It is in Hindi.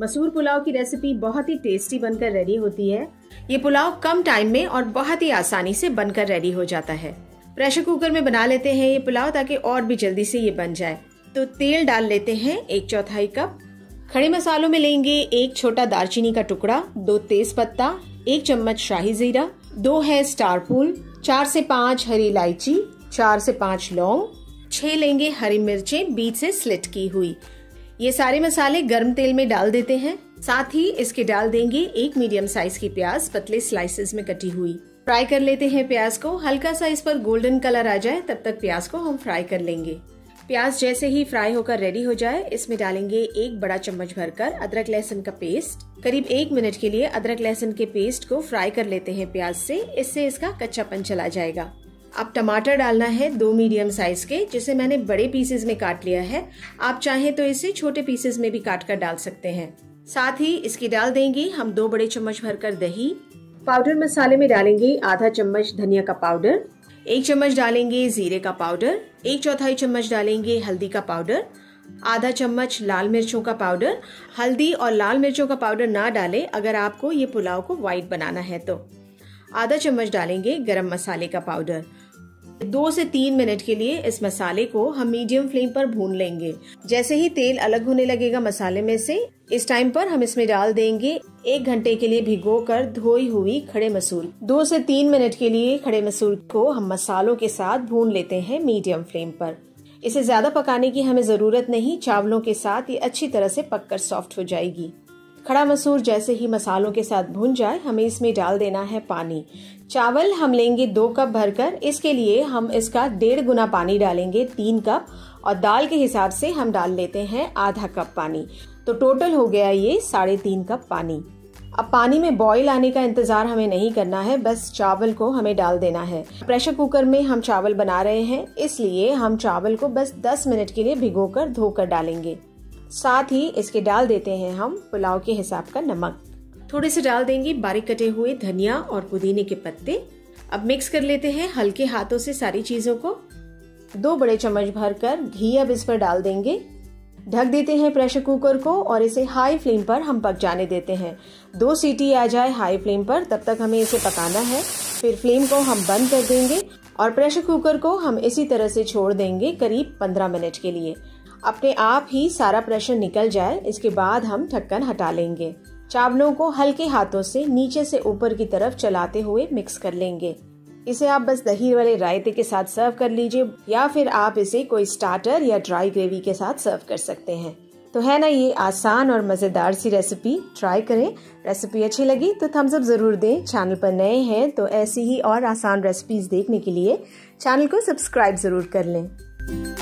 मसूर पुलाव की रेसिपी बहुत ही टेस्टी बनकर रेडी होती है। ये पुलाव कम टाइम में और बहुत ही आसानी से बनकर रेडी हो जाता है। प्रेशर कुकर में बना लेते हैं ये पुलाव ताकि और भी जल्दी से ये बन जाए। तो तेल डाल लेते हैं 1/4 कप। खड़े मसालों में लेंगे 1 छोटा दालचीनी का टुकड़ा, 2 तेज पत्ता, 1 चम्मच शाही जीरा, 2 है स्टार फूल, 4 से 5 हरी इलायची, 4 से 5 लौंग, 6 लेंगे हरी मिर्चें बीच से स्लिट की हुई। ये सारे मसाले गर्म तेल में डाल देते हैं। साथ ही इसके डाल देंगे 1 मीडियम साइज की प्याज पतले स्लाइसेस में कटी हुई। फ्राई कर लेते हैं प्याज को, हल्का सा इस पर गोल्डन कलर आ जाए तब तक प्याज को हम फ्राई कर लेंगे। प्याज जैसे ही फ्राई होकर रेडी हो जाए इसमें डालेंगे 1 बड़ा चम्मच भरकर अदरक लहसुन का पेस्ट। करीब 1 मिनट के लिए अदरक लहसुन के पेस्ट को फ्राई कर लेते हैं प्याज से, इससे इसका कच्चापन चला जाएगा। अब टमाटर डालना है 2 मीडियम साइज के, जिसे मैंने बड़े पीसेस में काट लिया है। आप चाहें तो इसे छोटे पीसेस में भी काट कर डाल सकते हैं। साथ ही इसके डाल देंगे हम 2 बड़े चम्मच भरकर दही। पाउडर मसाले में डालेंगे 1/2 चम्मच धनिया का पाउडर, 1 चम्मच डालेंगे जीरे का पाउडर, 1/4 चम्मच डालेंगे हल्दी का पाउडर, 1/2 चम्मच लाल मिर्चों का पाउडर। हल्दी और लाल मिर्चों का पाउडर ना डालें अगर आपको ये पुलाव को वाइट बनाना है तो। 1/2 चम्मच डालेंगे गरम मसाले का पाउडर। 2 से 3 मिनट के लिए इस मसाले को हम मीडियम फ्लेम पर भून लेंगे। जैसे ही तेल अलग होने लगेगा मसाले में से, इस टाइम पर हम इसमें डाल देंगे 1 घंटे के लिए भिगोकर धोई हुई खड़े मसूर। 2 से 3 मिनट के लिए खड़े मसूर को हम मसालों के साथ भून लेते हैं मीडियम फ्लेम पर। इसे ज्यादा पकाने की हमें जरूरत नहीं, चावलों के साथ ये अच्छी तरह से पककर सॉफ्ट हो जाएगी। खड़ा मसूर जैसे ही मसालों के साथ भून जाए हमें इसमें डाल देना है पानी। चावल हम लेंगे 2 कप भरकर, इसके लिए हम इसका 1.5 गुना पानी डालेंगे 3 कप, और दाल के हिसाब से हम डाल लेते हैं 0.5 कप पानी। तो टोटल हो गया ये 3.5 कप पानी। अब पानी में बॉईल आने का इंतजार हमें नहीं करना है, बस चावल को हमें डाल देना है। प्रेशर कुकर में हम चावल बना रहे हैं इसलिए हम चावल को बस 10 मिनट के लिए भिगोकर धोकर डालेंगे। साथ ही इसके डाल देते हैं हम पुलाव के हिसाब का नमक। थोड़े से डाल देंगे बारीक कटे हुए धनिया और पुदीने के पत्ते। अब मिक्स कर लेते हैं हल्के हाथों से सारी चीजों को। 2 बड़े चम्मच भरकर घी अब इस पर डाल देंगे। ढक देते हैं प्रेशर कुकर को और इसे हाई फ्लेम पर हम पक जाने देते हैं। 2 सीटी आ जाए हाई फ्लेम पर तब तक हमें इसे पकाना है। फिर फ्लेम को हम बंद कर देंगे और प्रेशर कुकर को हम इसी तरह से छोड़ देंगे करीब 15 मिनट के लिए। अपने आप ही सारा प्रेशर निकल जाए इसके बाद हम ढक्कन हटा लेंगे। चावलों को हल्के हाथों से नीचे से ऊपर की तरफ चलाते हुए मिक्स कर लेंगे। इसे आप बस दही वाले रायते के साथ सर्व कर लीजिए, या फिर आप इसे कोई स्टार्टर या ड्राई ग्रेवी के साथ सर्व कर सकते हैं। तो है ना ये आसान और मजेदार सी रेसिपी, ट्राई करें। रेसिपी अच्छी लगी तो थम्स अप जरूर दें। चैनल पर नए हैं तो ऐसी ही और आसान रेसिपीज देखने के लिए चैनल को सब्सक्राइब जरूर कर लें।